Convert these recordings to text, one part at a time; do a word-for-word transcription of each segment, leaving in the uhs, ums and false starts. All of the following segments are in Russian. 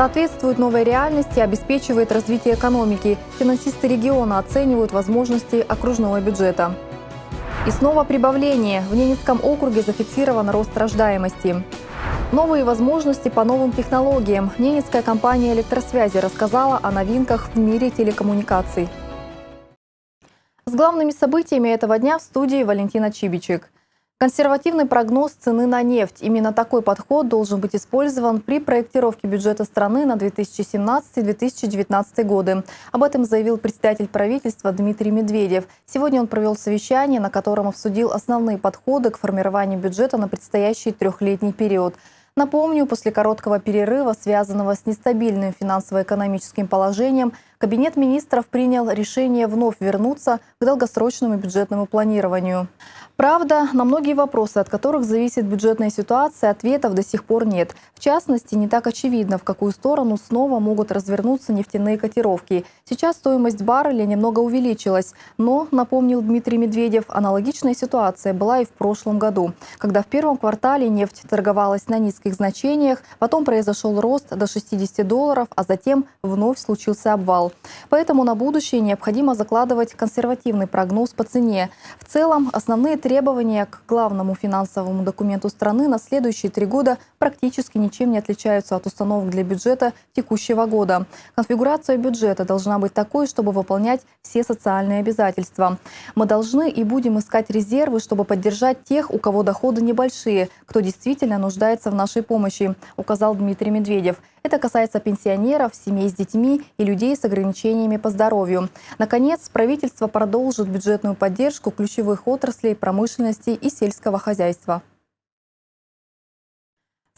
соответствует новой реальности и обеспечивает развитие экономики. Финансисты региона оценивают возможности окружного бюджета. И снова прибавление. В Ненецком округе зафиксирован рост рождаемости. Новые возможности по новым технологиям. Ненецкая компания электросвязи рассказала о новинках в мире телекоммуникаций. С главными событиями этого дня в студии Валентина Чибичик. Консервативный прогноз цены на нефть. Именно такой подход должен быть использован при проектировке бюджета страны на две тысячи семнадцатый — две тысячи девятнадцатый годы. Об этом заявил председатель правительства Дмитрий Медведев. Сегодня он провел совещание, на котором обсудил основные подходы к формированию бюджета на предстоящий трехлетний период. Напомню, после короткого перерыва, связанного с нестабильным финансово-экономическим положением, Кабинет министров принял решение вновь вернуться к долгосрочному бюджетному планированию. Правда, на многие вопросы, от которых зависит бюджетная ситуация, ответов до сих пор нет. В частности, не так очевидно, в какую сторону снова могут развернуться нефтяные котировки. Сейчас стоимость барреля немного увеличилась, но, напомнил Дмитрий Медведев, аналогичная ситуация была и в прошлом году, когда в первом квартале нефть торговалась на низких значениях, потом произошел рост до шестидесяти долларов, а затем вновь случился обвал. Поэтому на будущее необходимо закладывать консервативный прогноз по цене. В целом, основные требования к главному финансовому документу страны на следующие три года практически ничем не отличаются от установок для бюджета текущего года. Конфигурация бюджета должна быть такой, чтобы выполнять все социальные обязательства. Мы должны и будем искать резервы, чтобы поддержать тех, у кого доходы небольшие, кто действительно нуждается в нашей помощи, указал Дмитрий Медведев. Это касается пенсионеров, семей с детьми и людей с ограничениями по здоровью. Наконец, правительство продолжит бюджетную поддержку ключевых отраслей промышленности и сельского хозяйства.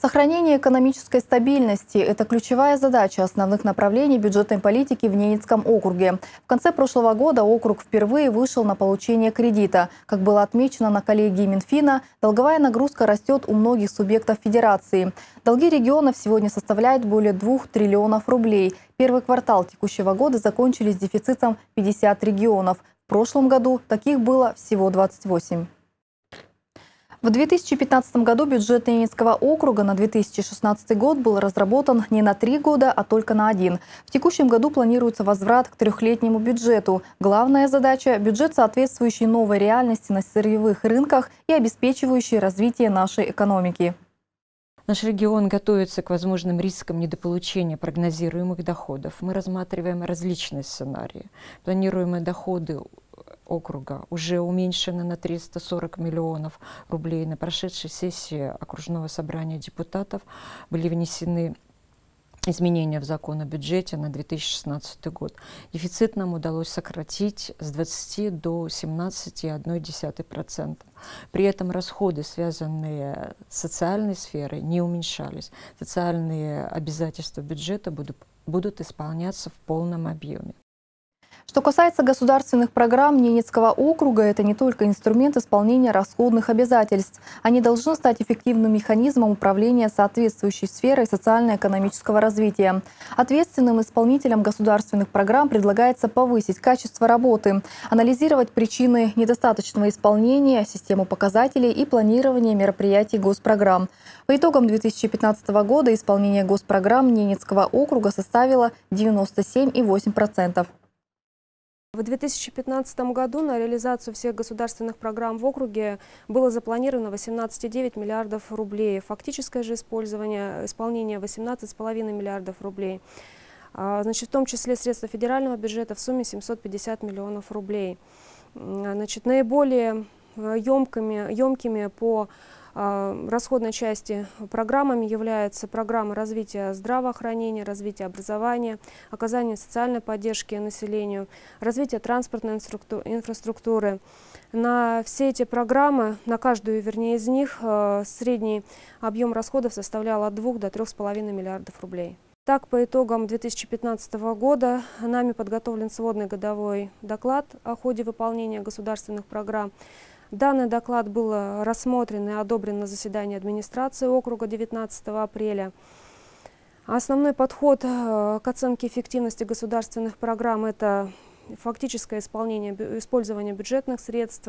Сохранение экономической стабильности – это ключевая задача основных направлений бюджетной политики в Ненецком округе. В конце прошлого года округ впервые вышел на получение кредита. Как было отмечено на коллегии Минфина, долговая нагрузка растет у многих субъектов федерации. Долги регионов сегодня составляют более двух триллионов рублей. Первый квартал текущего года закончились дефицитом пятидесяти регионов. В прошлом году таких было всего двадцать восемь. В две тысячи пятнадцатом году бюджет Ненецкого округа на две тысячи шестнадцатый год был разработан не на три года, а только на один. В текущем году планируется возврат к трехлетнему бюджету. Главная задача – бюджет, соответствующий новой реальности на сырьевых рынках и обеспечивающий развитие нашей экономики. Наш регион готовится к возможным рискам недополучения прогнозируемых доходов. Мы рассматриваем различные сценарии. Планируемые доходы округа уже уменьшено на триста сорок миллионов рублей. На прошедшей сессии окружного собрания депутатов были внесены изменения в закон о бюджете на две тысячи шестнадцатый год. Дефицит нам удалось сократить с двадцати до семнадцати и одной десятой процента. При этом расходы, связанные с социальной сферой, не уменьшались. Социальные обязательства бюджета будут, будут исполняться в полном объеме. Что касается государственных программ Ненецкого округа, это не только инструмент исполнения расходных обязательств. Они должны стать эффективным механизмом управления соответствующей сферой социально-экономического развития. Ответственным исполнителям государственных программ предлагается повысить качество работы, анализировать причины недостаточного исполнения, систему показателей и планирование мероприятий госпрограмм. По итогам две тысячи пятнадцатого года исполнение госпрограмм Ненецкого округа составило девяносто семь и восемь десятых процента. В две тысячи пятнадцатом году на реализацию всех государственных программ в округе было запланировано восемнадцать и девять десятых миллиардов рублей, фактическое же использование, исполнение восемнадцать и пять десятых миллиардов рублей. Значит, в том числе средства федерального бюджета в сумме семьсот пятьдесят миллионов рублей. Значит, наиболее емкими, емкими по расходной части программами являются программы развития здравоохранения, развития образования, оказания социальной поддержки населению, развития транспортной инфраструктуры. На все эти программы, на каждую, вернее, из них, средний объем расходов составлял от двух до трёх с половиной миллиардов рублей. Так, по итогам две тысячи пятнадцатого года нами подготовлен сводный годовой доклад о ходе выполнения государственных программ. Данный доклад был рассмотрен и одобрен на заседании администрации округа девятнадцатого апреля. Основной подход к оценке эффективности государственных программ – это фактическое исполнение, использование бюджетных средств,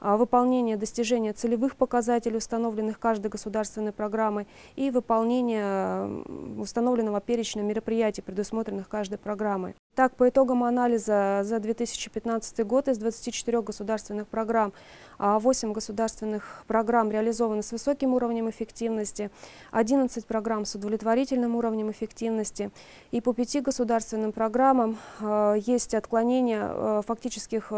выполнение достижения целевых показателей, установленных каждой государственной программой, и выполнение установленного перечня мероприятий, предусмотренных каждой программой. Так, по итогам анализа за две тысячи пятнадцатый год из двадцати четырёх государственных программ, восемь государственных программ реализованы с высоким уровнем эффективности, одиннадцать программ с удовлетворительным уровнем эффективности, и по пяти государственным программам есть отклонение фактических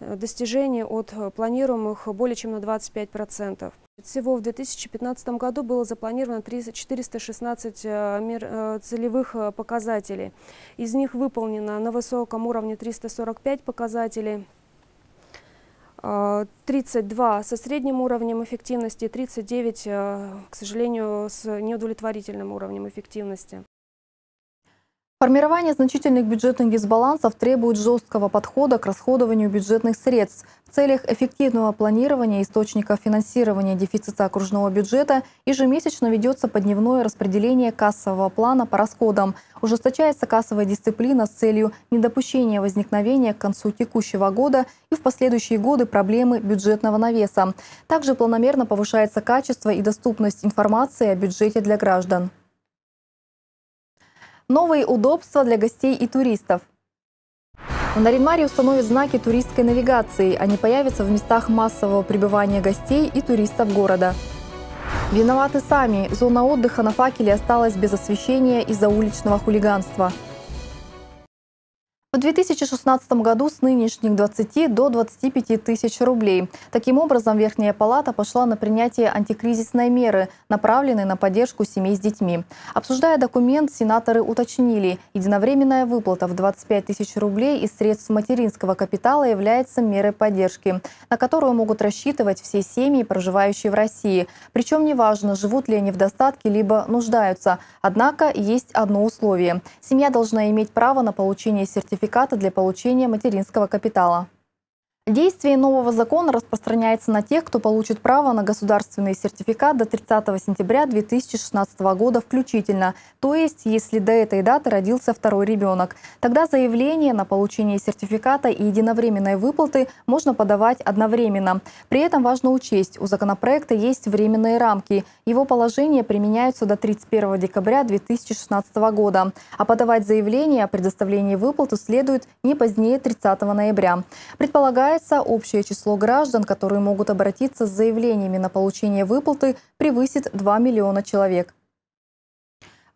достижений от планируемых более чем на двадцать пять процентов. Всего в две тысячи пятнадцатом году было запланировано четыреста шестнадцать целевых показателей. Из них выполнено на высоком уровне триста сорок пять показателей, тридцать два со средним уровнем эффективности, тридцать девять, к сожалению, с неудовлетворительным уровнем эффективности. Формирование значительных бюджетных дисбалансов требует жесткого подхода к расходованию бюджетных средств. В целях эффективного планирования источников финансирования дефицита окружного бюджета ежемесячно ведется подневное распределение кассового плана по расходам. Ужесточается кассовая дисциплина с целью недопущения возникновения к концу текущего года и в последующие годы проблемы бюджетного навеса. Также планомерно повышается качество и доступность информации о бюджете для граждан. Новые удобства для гостей и туристов. В Нарьян-Маре установят знаки туристской навигации. Они появятся в местах массового пребывания гостей и туристов города. Виноваты сами. Зона отдыха на Факеле осталась без освещения из-за уличного хулиганства. В две тысячи шестнадцатом году с нынешних двадцати до двадцати пяти тысяч рублей. Таким образом, Верхняя палата пошла на принятие антикризисной меры, направленной на поддержку семей с детьми. Обсуждая документ, сенаторы уточнили, единовременная выплата в двадцать пять тысяч рублей из средств материнского капитала является мерой поддержки, на которую могут рассчитывать все семьи, проживающие в России. Причем неважно, живут ли они в достатке, либо нуждаются. Однако есть одно условие. Семья должна иметь право на получение сертификата для получения материнского капитала. Действие нового закона распространяется на тех, кто получит право на государственный сертификат до тридцатого сентября две тысячи шестнадцатого года включительно, то есть если до этой даты родился второй ребенок. Тогда заявление на получение сертификата и единовременной выплаты можно подавать одновременно. При этом важно учесть, у законопроекта есть временные рамки. Его положения применяются до тридцать первого декабря две тысячи шестнадцатого года, а подавать заявление о предоставлении выплаты следует не позднее тридцатого ноября. Предполагается, общее число граждан, которые могут обратиться с заявлениями на получение выплаты, превысит два миллиона человек.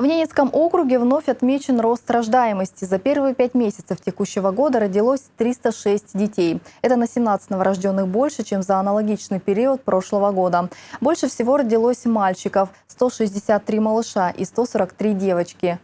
В Ненецком округе вновь отмечен рост рождаемости. За первые пять месяцев текущего года родилось триста шесть детей. Это на семнадцать новорожденных больше, чем за аналогичный период прошлого года. Больше всего родилось мальчиков – сто шестьдесят три малыша и сто сорок три девочки.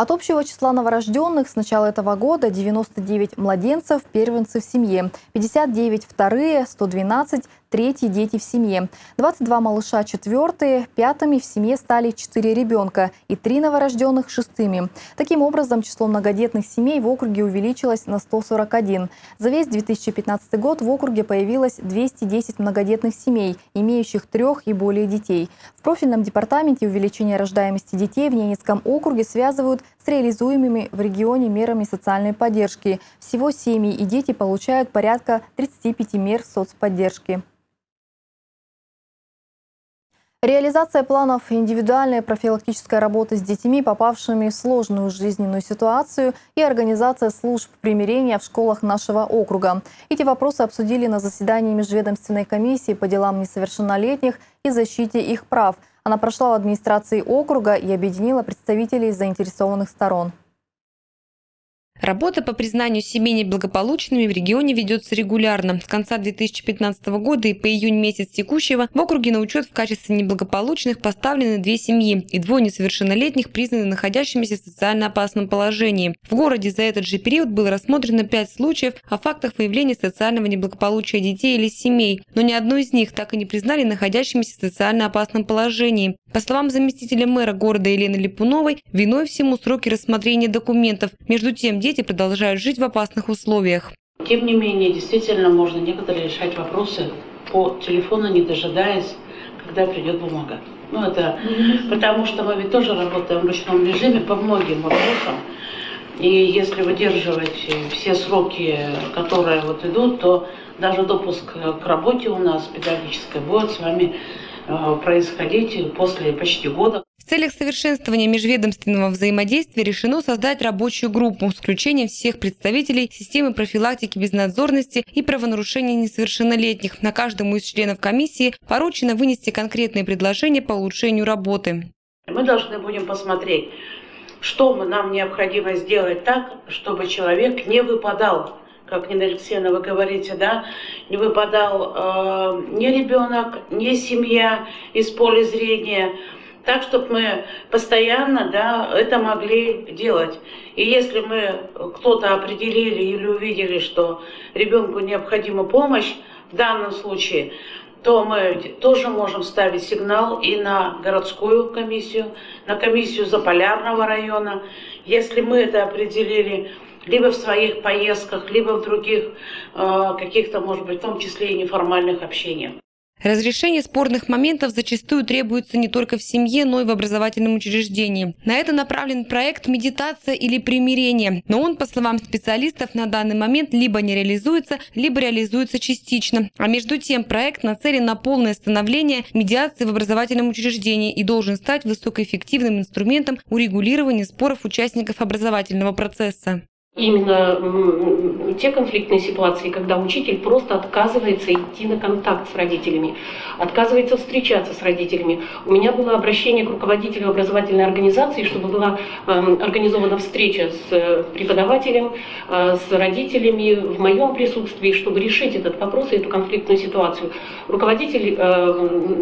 От общего числа новорожденных с начала этого года девяносто девять младенцев – первенцы в семье, пятьдесят девять – вторые, сто двенадцать – третьи дети в семье, двадцать два малыша – четвертые, пятыми в семье стали четыре ребенка и три новорожденных – шестыми. Таким образом, число многодетных семей в округе увеличилось на сто сорок один. За весь две тысячи пятнадцатый год в округе появилось двести десять многодетных семей, имеющих трех и более детей. В профильном департаменте увеличение рождаемости детей в Ненецком округе связывают с реализуемыми в регионе мерами социальной поддержки. Всего семьи и дети получают порядка тридцати пяти мер соцподдержки. Реализация планов индивидуальной профилактической работы с детьми, попавшими в сложную жизненную ситуацию, и организация служб примирения в школах нашего округа. Эти вопросы обсудили на заседании Межведомственной комиссии по делам несовершеннолетних и защите их прав. Она прошла в администрации округа и объединила представителей заинтересованных сторон. Работа по признанию семей неблагополучными в регионе ведется регулярно. С конца две тысячи пятнадцатого года и по июнь месяц текущего в округе на учет в качестве неблагополучных поставлены две семьи, и двое несовершеннолетних признаны находящимися в социально опасном положении. В городе за этот же период было рассмотрено пять случаев о фактах выявления социального неблагополучия детей или семей, но ни одну из них так и не признали находящимися в социально опасном положении. По словам заместителя мэра города Елены Липуновой, виной всему сроки рассмотрения документов. Между тем, дети продолжают жить в опасных условиях. Тем не менее, действительно можно некоторые решать вопросы по телефону, не дожидаясь, когда придет бумага. Ну, это потому что мы ведь тоже работаем в ручном режиме по многим вопросам. И если выдерживать все сроки, которые вот идут, то даже допуск к работе у нас педагогической будет с вами происходить после почти года. В целях совершенствования межведомственного взаимодействия решено создать рабочую группу с включением всех представителей системы профилактики безнадзорности и правонарушений несовершеннолетних. На каждому из членов комиссии поручено вынести конкретные предложения по улучшению работы. Мы должны будем посмотреть, что нам необходимо сделать так, чтобы человек не выпадал, как Нина Алексеевна, вы говорите, да, не выпадал э, ни ребенок, ни семья из поля зрения, так, чтобы мы постоянно, да, это могли делать. И если мы кто-то определили или увидели, что ребенку необходима помощь в данном случае, то мы тоже можем ставить сигнал и на городскую комиссию, на комиссию Заполярного района. Если мы это определили либо в своих поездках, либо в других э, каких-то, может быть, в том числе и неформальных общениях. Разрешение спорных моментов зачастую требуется не только в семье, но и в образовательном учреждении. На это направлен проект «Медитация или примирение». Но он, по словам специалистов, на данный момент либо не реализуется, либо реализуется частично. А между тем, проект нацелен на полное становление медиации в образовательном учреждении и должен стать высокоэффективным инструментом урегулирования споров участников образовательного процесса. Именно те конфликтные ситуации, когда учитель просто отказывается идти на контакт с родителями, отказывается встречаться с родителями. У меня было обращение к руководителю образовательной организации, чтобы была организована встреча с преподавателем, с родителями в моем присутствии, чтобы решить этот вопрос и эту конфликтную ситуацию. Руководитель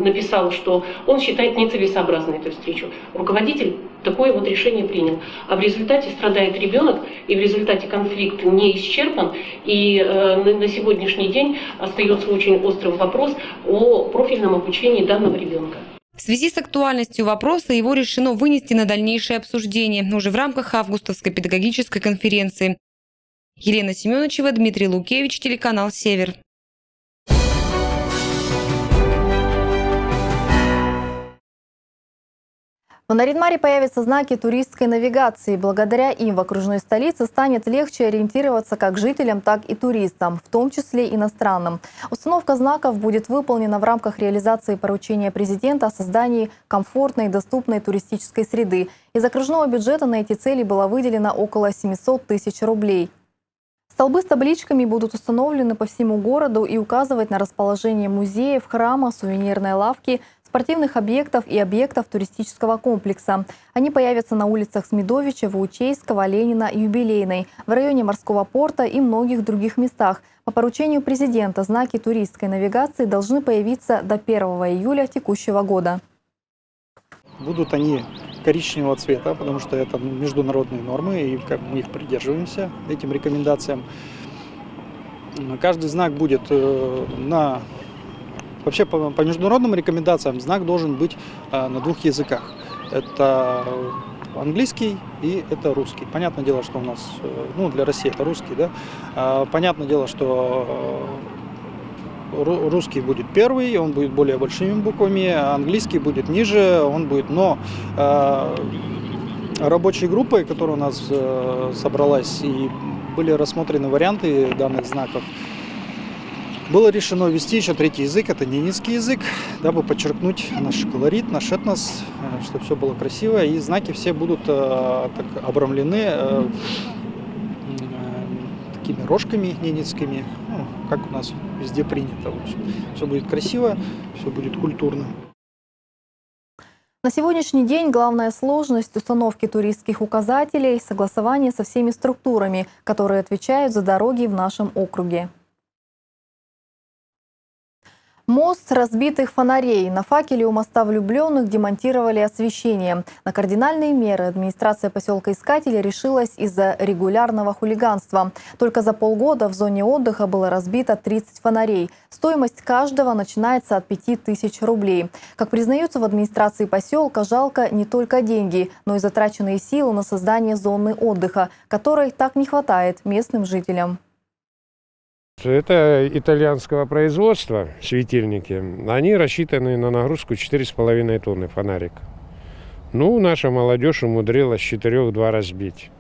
написал, что он считает нецелесообразной эту встречу. Руководитель такое вот решение принял. А в результате страдает ребенок, и в результате В результате конфликт не исчерпан, и на сегодняшний день остается очень острым вопрос о профильном обучении данного ребенка. В связи с актуальностью вопроса его решено вынести на дальнейшее обсуждение уже в рамках августовской педагогической конференции. Елена Семеновичева, Дмитрий Лукевич, телеканал «Север». В Нарьян-Маре появятся знаки туристской навигации. Благодаря им в окружной столице станет легче ориентироваться как жителям, так и туристам, в том числе иностранным. Установка знаков будет выполнена в рамках реализации поручения президента о создании комфортной и доступной туристической среды. Из окружного бюджета на эти цели было выделено около семисот тысяч рублей. Столбы с табличками будут установлены по всему городу и указывать на расположение музеев, храма, сувенирной лавки, спортивных объектов и объектов туристического комплекса. Они появятся на улицах Смедовича, Вучейского, Ленина, Юбилейной, в районе Морского порта и многих других местах. По поручению президента знаки туристской навигации должны появиться до первого июля текущего года. Будут они коричневого цвета, потому что это международные нормы, и мы их придерживаемся, этим рекомендациям. Каждый знак будет на... Вообще, по, по международным рекомендациям знак должен быть э, на двух языках. Это английский и это русский. Понятное дело, что у нас, э, ну, для России это русский, да. Э, понятное дело, что э, русский будет первый, он будет более большими буквами, а английский будет ниже, он будет... Но э, рабочей группой, которая у нас э, собралась, и были рассмотрены варианты данных знаков, было решено ввести еще третий язык, это ненецкий язык, дабы подчеркнуть наш колорит, наш этнос, чтобы все было красиво. И знаки все будут э, так обрамлены э, э, такими рожками ненецкими, ну, как у нас везде принято. В общем, все будет красиво, все будет культурно. На сегодняшний день главная сложность установки туристских указателей – согласование со всеми структурами, которые отвечают за дороги в нашем округе. Мост разбитых фонарей. На Факеле у моста влюбленных демонтировали освещение. На кардинальные меры администрация поселка Искатель решилась из-за регулярного хулиганства. Только за полгода в зоне отдыха было разбито тридцать фонарей. Стоимость каждого начинается от пяти тысяч рублей. Как признаются в администрации поселка, жалко не только деньги, но и затраченные силы на создание зоны отдыха, которой так не хватает местным жителям. Это итальянского производства светильники. Они рассчитаны на нагрузку четыре с половиной тонны фонарик. Ну, наша молодежь умудрилась с четырёх два разбить.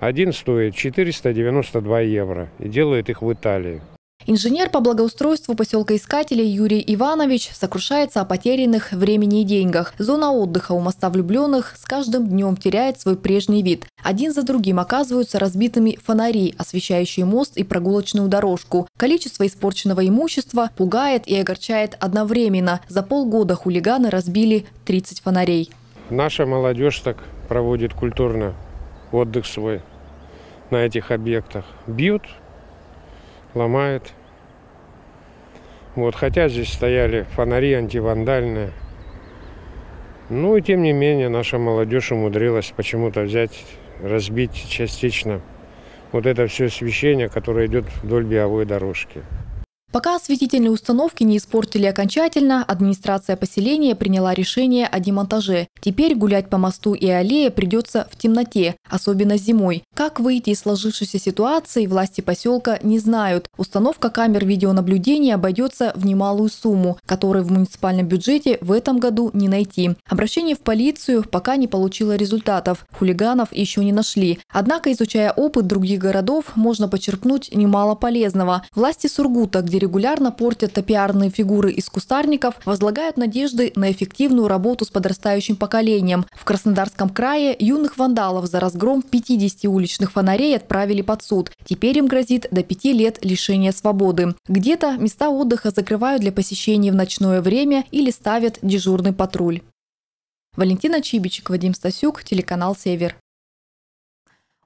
Один стоит четыреста девяносто два евро и делает их в Италии. Инженер по благоустройству поселка Искателя Юрий Иванович сокрушается о потерянных времени и деньгах. Зона отдыха у моста влюбленных с каждым днем теряет свой прежний вид. Один за другим оказываются разбитыми фонари, освещающие мост и прогулочную дорожку. Количество испорченного имущества пугает и огорчает одновременно. За полгода хулиганы разбили тридцать фонарей. Наша молодежь так проводит культурно отдых свой на этих объектах. Бьют, ломают. Вот, хотя здесь стояли фонари антивандальные. Ну и тем не менее наша молодежь умудрилась почему-то взять, разбить частично вот это все освещение, которое идет вдоль беговой дорожки. Пока осветительные установки не испортили окончательно, администрация поселения приняла решение о демонтаже. Теперь гулять по мосту и аллее придется в темноте, особенно зимой. Как выйти из сложившейся ситуации, власти поселка не знают. Установка камер видеонаблюдения обойдется в немалую сумму, которую в муниципальном бюджете в этом году не найти. Обращение в полицию пока не получило результатов. Хулиганов еще не нашли. Однако, изучая опыт других городов, можно почерпнуть немало полезного. Власти Сургута, где регулярно портят топиарные фигуры из кустарников, возлагают надежды на эффективную работу с подрастающим поколением. В Краснодарском крае юных вандалов за разгром пятидесяти уличных фонарей отправили под суд. Теперь им грозит до пяти лет лишения свободы. Где-то места отдыха закрывают для посещения в ночное время или ставят дежурный патруль. Валентина Чибичик, Вадим Стасюк, телеканал «Север».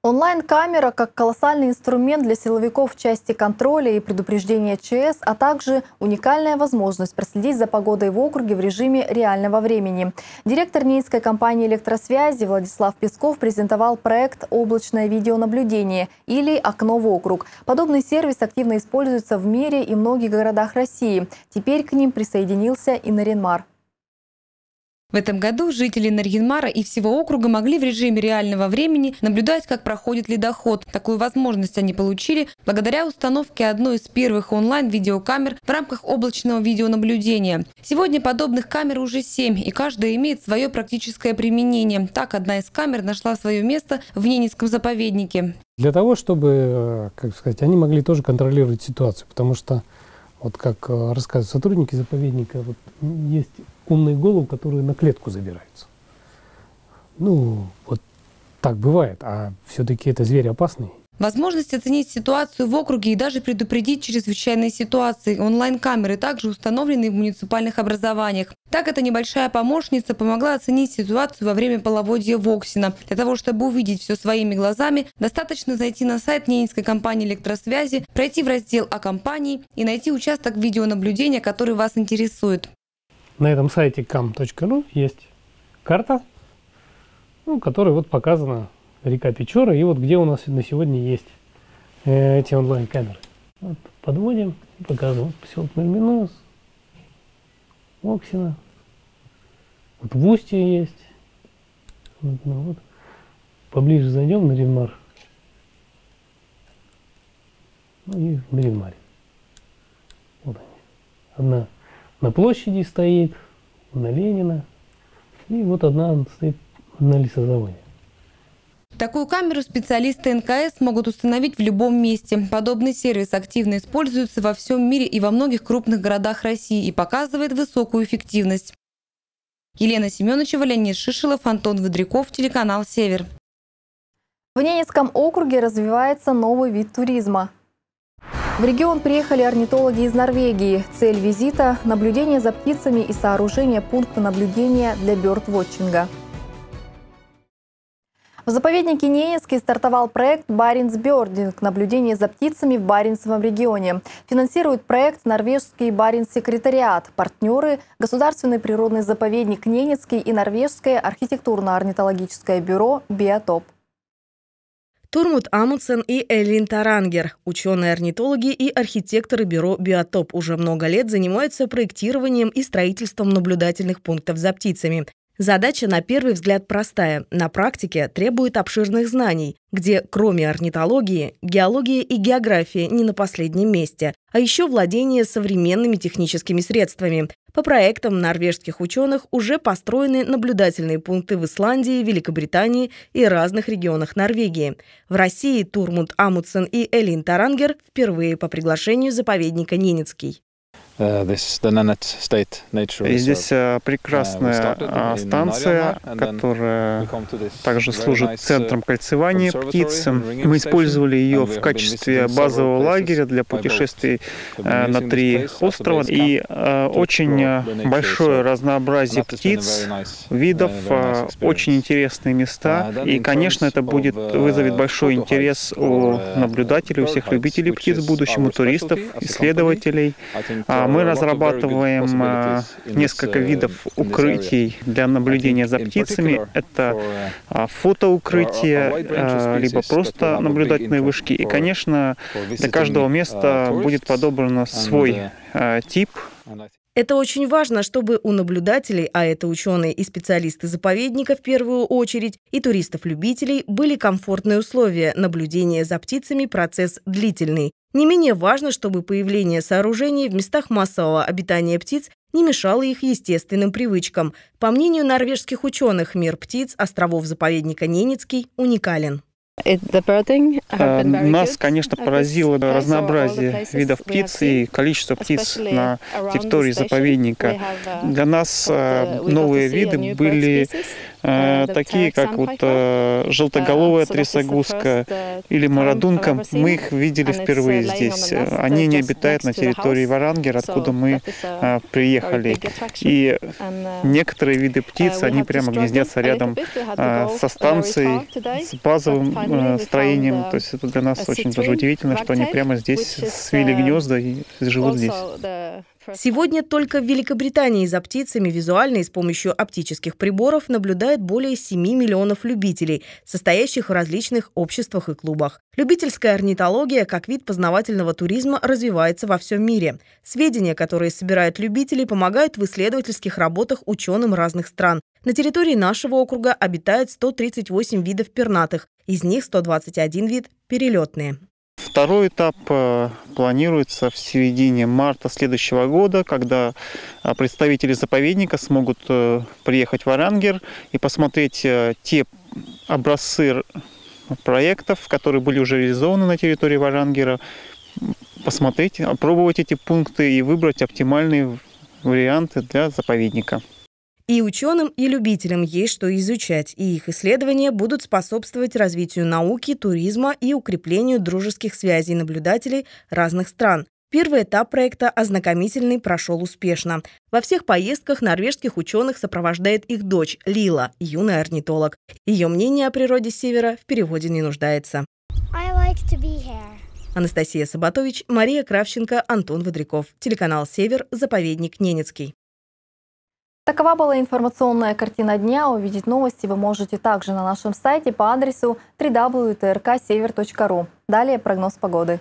Онлайн-камера как колоссальный инструмент для силовиков в части контроля и предупреждения ЧС, а также уникальная возможность проследить за погодой в округе в режиме реального времени. Директор Ненецкой компании электросвязи Владислав Песков презентовал проект «Облачное видеонаблюдение» или «Окно в округ». Подобный сервис активно используется в мире и многих городах России. Теперь к ним присоединился и Нарьян-Мар. В этом году жители Нарьян-Мара и всего округа могли в режиме реального времени наблюдать, как проходит ледоход. Такую возможность они получили благодаря установке одной из первых онлайн-видеокамер в рамках облачного видеонаблюдения. Сегодня подобных камер уже семь, и каждая имеет свое практическое применение. Так, одна из камер нашла свое место в Ненецком заповеднике. Для того, чтобы, как сказать, они могли тоже контролировать ситуацию, потому что, вот как рассказывают сотрудники заповедника, вот есть умные головы, которые на клетку забираются. Ну, вот так бывает, а все-таки это звери опасные. Возможность оценить ситуацию в округе и даже предупредить чрезвычайные ситуации. Онлайн-камеры также установлены в муниципальных образованиях. Так, эта небольшая помощница помогла оценить ситуацию во время половодья Воксина. Для того, чтобы увидеть все своими глазами, достаточно зайти на сайт Ненецкой компании электросвязи, пройти в раздел «О компании» и найти участок видеонаблюдения, который вас интересует. На этом сайте ком точка ру есть карта, ну, которая вот показана. Река Печора, и вот где у нас на сегодня есть эти онлайн-камеры. Вот подводим, показываем поселок Мельминос, Оксина. Вот в Устье есть. Вот, ну, вот. Поближе зайдем на Нарьян-Мар. Ну и в Нарьян-Маре. Вот они. Одна на площади стоит, на Ленина. И вот одна стоит на лесозаводе. Такую камеру специалисты эн ка эс могут установить в любом месте. Подобный сервис активно используется во всем мире и во многих крупных городах России и показывает высокую эффективность. Елена Семеновичева, Леонид Шишилов, Антон Водряков, телеканал «Север». В Ненецком округе развивается новый вид туризма. В регион приехали орнитологи из Норвегии. Цель визита – наблюдение за птицами и сооружение пункта наблюдения для бёрдвотчинга. В заповеднике Ненецкий стартовал проект «Баренц-бёрдинг» – наблюдение за птицами в Баренцевом регионе. Финансирует проект норвежский Баренц-секретариат, партнеры – Государственный природный заповедник Ненецкий и Норвежское архитектурно-орнитологическое бюро «Биотоп». Тормод Амундсен и Элин Тарангер, ученые-орнитологи и архитекторы бюро «Биотоп», уже много лет занимаются проектированием и строительством наблюдательных пунктов за птицами. Задача, на первый взгляд, простая, на практике требует обширных знаний, где, кроме орнитологии, геология и география не на последнем месте, а еще владение современными техническими средствами. По проектам норвежских ученых уже построены наблюдательные пункты в Исландии, Великобритании и разных регионах Норвегии. В России Тормод Амундсен и Элин Тарангер впервые по приглашению заповедника «Ненецкий». И здесь прекрасная станция, которая также служит центром кольцевания птиц. Мы использовали ее в качестве базового лагеря для путешествий на три острова. И очень большое разнообразие птиц, видов, очень интересные места. И, конечно, это будет, вызовет большой интерес у наблюдателей, у всех любителей птиц в будущем, у туристов, исследователей. Мы разрабатываем несколько видов укрытий для наблюдения за птицами. Это фотоукрытие, либо просто наблюдательные вышки. И, конечно, для каждого места будет подобран свой тип. Это очень важно, чтобы у наблюдателей, а это ученые и специалисты заповедника в первую очередь, и туристов-любителей, были комфортные условия. Наблюдение за птицами – процесс длительный. Не менее важно, чтобы появление сооружений в местах массового обитания птиц не мешало их естественным привычкам. По мнению норвежских ученых, мир птиц островов заповедника Ненецкий уникален. Нас, конечно, поразило разнообразие видов птиц и количество птиц на территории заповедника. Для нас новые виды были такие, как вот желтоголовая трясогузка или мародунка. Мы их видели впервые здесь. Они не обитают на территории Варангера, откуда мы приехали. И некоторые виды птиц, они прямо гнездятся рядом со станцией, с базовым строением. То есть это для нас очень даже удивительно, что они прямо здесь свили гнезда и живут здесь. Сегодня только в Великобритании за птицами визуально и с помощью оптических приборов наблюдает более семи миллионов любителей, состоящих в различных обществах и клубах. Любительская орнитология как вид познавательного туризма развивается во всем мире. Сведения, которые собирают любители, помогают в исследовательских работах ученым разных стран. На территории нашего округа обитает сто тридцать восемь видов пернатых, из них сто двадцать один вид – перелетные. Второй этап планируется в середине марта следующего года, когда представители заповедника смогут приехать в Варангер и посмотреть те образцы проектов, которые были уже реализованы на территории Варангера, посмотреть, опробовать эти пункты и выбрать оптимальные варианты для заповедника. И ученым, и любителям есть что изучать, и их исследования будут способствовать развитию науки, туризма и укреплению дружеских связей наблюдателей разных стран. Первый этап проекта ознакомительный прошел успешно. Во всех поездках норвежских ученых сопровождает их дочь Лила, юный орнитолог. Ее мнение о природе Севера в переводе не нуждается. Анастасия Сабатович, Мария Кравченко, Антон Водряков. Телеканал «Север», заповедник Ненецкий. Такова была информационная картина дня. Увидеть новости вы можете также на нашем сайте по адресу дабл ю дабл ю дабл ю точка трк север точка ру. Далее прогноз погоды.